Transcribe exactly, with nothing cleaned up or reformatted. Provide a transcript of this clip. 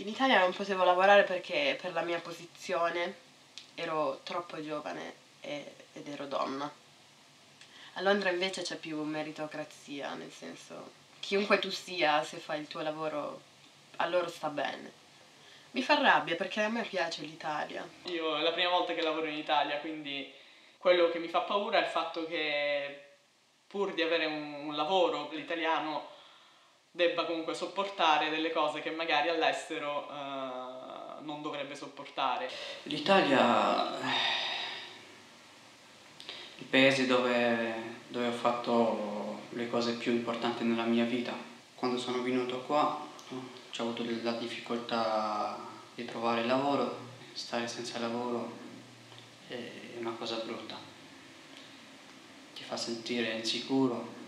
In Italia non potevo lavorare perché per la mia posizione ero troppo giovane e, ed ero donna. A Londra invece c'è più meritocrazia, nel senso chiunque tu sia, se fai il tuo lavoro, a loro sta bene. Mi fa rabbia perché a me piace l'Italia. Io è la prima volta che lavoro in Italia, quindi quello che mi fa paura è il fatto che pur di avere un, un lavoro, l'italiano debba comunque sopportare delle cose che magari all'estero uh, non dovrebbe sopportare. L'Italia è il paese dove, dove ho fatto le cose più importanti nella mia vita. Quando sono venuto qua ho avuto la difficoltà di trovare lavoro, stare senza lavoro è una cosa brutta, ti fa sentire insicuro.